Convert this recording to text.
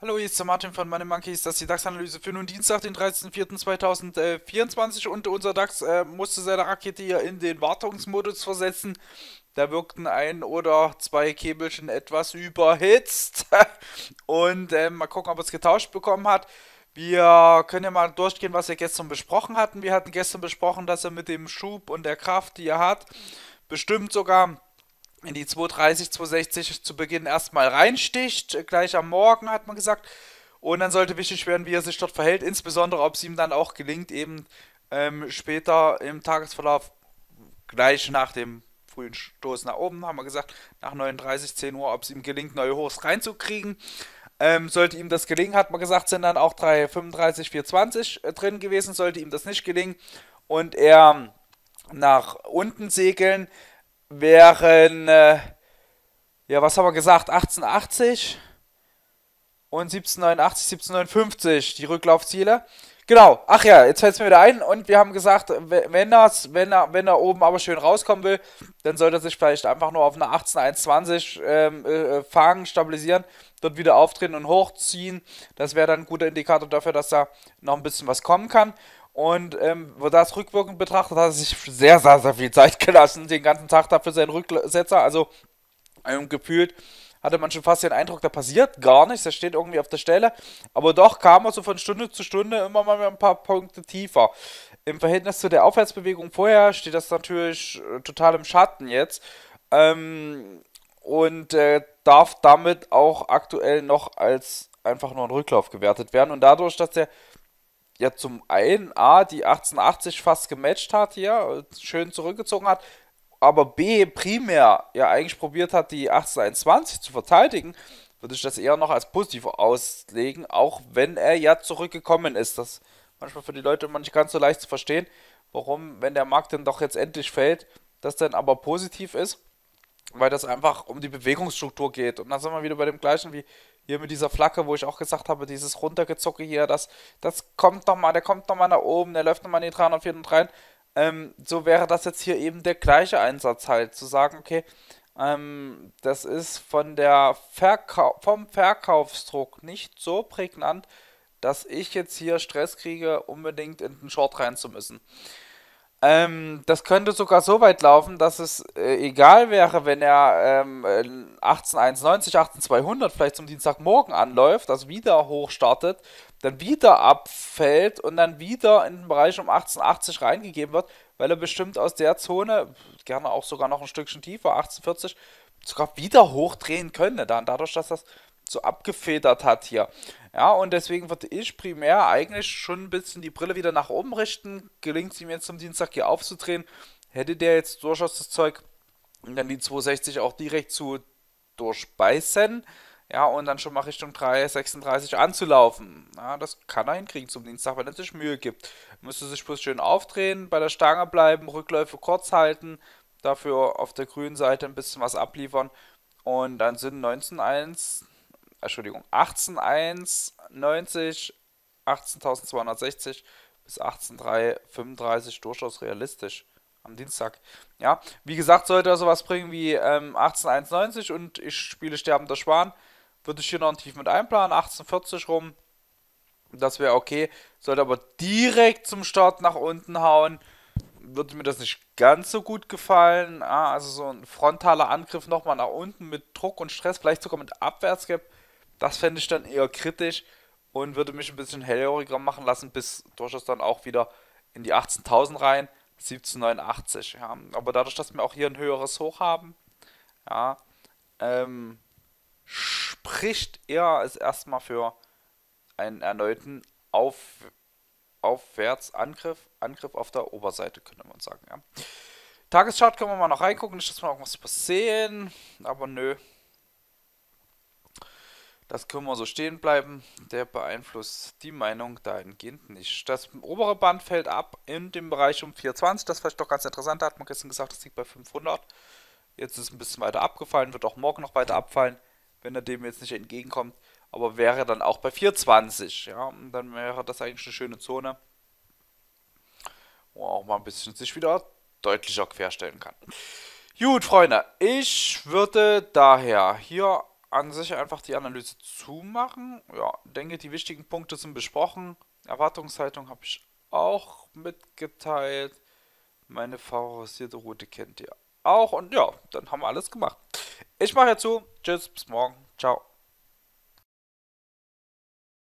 Hallo, hier ist der Martin von MoneyMonkeys, das ist die DAX-Analyse für nun Dienstag, den 13.04.2024 und unser DAX musste seine Rakete hier in den Wartungsmodus versetzen. Da wirkten ein oder zwei Käbelchen etwas überhitzt und mal gucken, ob es getauscht bekommen hat. Wir können ja mal durchgehen, was wir gestern besprochen hatten. Wir hatten gestern besprochen, dass er mit dem Schub und der Kraft, die er hat, bestimmt sogar in die 230, 260 zu Beginn erstmal reinsticht, gleich am Morgen hat man gesagt. Und dann sollte wichtig werden, wie er sich dort verhält, insbesondere ob es ihm dann auch gelingt, eben später im Tagesverlauf, gleich nach dem frühen Stoß nach oben, haben wir gesagt, nach 39, 10 Uhr, ob es ihm gelingt, neue Hochs reinzukriegen. Sollte ihm das gelingen, hat man gesagt, sind dann auch 335, 420 drin gewesen, sollte ihm das nicht gelingen und er nach unten segeln, wären, ja, was haben wir gesagt, 18,80 und 17,89, 17,59, die Rücklaufziele. Genau, ach ja, jetzt fällt es mir wieder ein und wir haben gesagt, wenn er oben aber schön rauskommen will, dann sollte er sich vielleicht einfach nur auf eine 18,120 fangen, stabilisieren, dort wieder auftreten und hochziehen. Das wäre dann ein guter Indikator dafür, dass da noch ein bisschen was kommen kann. Und da es rückwirkend betrachtet, hat er sich sehr, sehr, sehr viel Zeit gelassen, den ganzen Tag dafür seinen Rücksetzer. Also gefühlt hatte man schon fast den Eindruck, da passiert gar nichts, er steht irgendwie auf der Stelle. Aber doch kam er so von Stunde zu Stunde immer mal ein paar Punkte tiefer. Im Verhältnis zu der Aufwärtsbewegung vorher steht das natürlich total im Schatten jetzt. Darf damit auch aktuell noch als einfach nur ein Rücklauf gewertet werden. Und dadurch, dass der ja zum einen A, die 1880 fast gematcht hat hier, schön zurückgezogen hat, aber B, primär ja eigentlich probiert hat, die 1821 zu verteidigen, würde ich das eher noch als positiv auslegen, auch wenn er ja zurückgekommen ist. Das ist manchmal für die Leute immer nicht ganz so leicht zu verstehen, warum, wenn der Markt dann doch jetzt endlich fällt, das dann aber positiv ist, weil das einfach um die Bewegungsstruktur geht. Und dann sind wir wieder bei dem gleichen wie hier mit dieser Flagge, wo ich auch gesagt habe, dieses Runtergezucke hier, das kommt nochmal, der kommt nochmal nach oben, der läuft nochmal in die 304 und rein. So wäre das jetzt hier eben der gleiche Einsatz halt, zu sagen, okay, das ist von der vom Verkaufsdruck nicht so prägnant, dass ich jetzt hier Stress kriege, unbedingt in den Short rein zu müssen. Das könnte sogar so weit laufen, dass es egal wäre, wenn er 18,190, 18,200 vielleicht zum Dienstagmorgen anläuft, also wieder hoch startet, dann wieder abfällt und dann wieder in den Bereich um 18,80 reingegeben wird, weil er bestimmt aus der Zone, gerne auch sogar noch ein Stückchen tiefer, 18,40, sogar wieder hochdrehen könnte, dann dadurch, dass das so abgefedert hat hier. Ja, und deswegen würde ich primär eigentlich schon ein bisschen die Brille wieder nach oben richten. Gelingt es ihm jetzt zum Dienstag hier aufzudrehen, hätte der jetzt durchaus das Zeug, dann die 260 auch direkt zu durchbeißen. Ja, und dann schon mal Richtung 336 anzulaufen. Ja, das kann er hinkriegen zum Dienstag, wenn er sich Mühe gibt. Müsste sich bloß schön aufdrehen, bei der Stange bleiben, Rückläufe kurz halten, dafür auf der grünen Seite ein bisschen was abliefern. Und dann sind 19,1... Entschuldigung, 18,190, 18.260 bis 18.335 durchaus realistisch am Dienstag. Ja, wie gesagt, sollte er sowas bringen wie 18,190 und ich spiele Sterbender Schwan, würde ich hier noch ein Tief mit einplanen, 18,40 rum, das wäre okay. Sollte aber direkt zum Start nach unten hauen, würde mir das nicht ganz so gut gefallen. Also so ein frontaler Angriff nochmal nach unten mit Druck und Stress, vielleicht sogar mit Abwärtsgap. Das fände ich dann eher kritisch und würde mich ein bisschen hellhöriger machen lassen, bis durchaus dann auch wieder in die 18.000 rein, 17.89. Ja, aber dadurch, dass wir auch hier ein höheres Hoch haben, ja, spricht eher es erstmal für einen erneuten Aufwärtsangriff auf der Oberseite, könnte man sagen. Ja. Tageschart können wir mal noch reingucken, nicht, dass wir noch was übersehen, aber nö. Das können wir so stehen bleiben, der beeinflusst die Meinung dahingehend nicht. Das obere Band fällt ab in dem Bereich um 420, das ist vielleicht doch ganz interessant, da hat man gestern gesagt, das liegt bei 500. Jetzt ist es ein bisschen weiter abgefallen, wird auch morgen noch weiter abfallen, wenn er dem jetzt nicht entgegenkommt, aber wäre dann auch bei 420, ja, und dann wäre das eigentlich eine schöne Zone, wo er auch mal ein bisschen sich wieder deutlicher querstellen kann. Gut, Freunde, ich würde daher hier an sich einfach die Analyse zumachen. Ja, denke, die wichtigen Punkte sind besprochen. Erwartungshaltung habe ich auch mitgeteilt. Meine favorisierte Route kennt ihr auch. Und ja, dann haben wir alles gemacht. Ich mache jetzt zu. Tschüss, bis morgen. Ciao.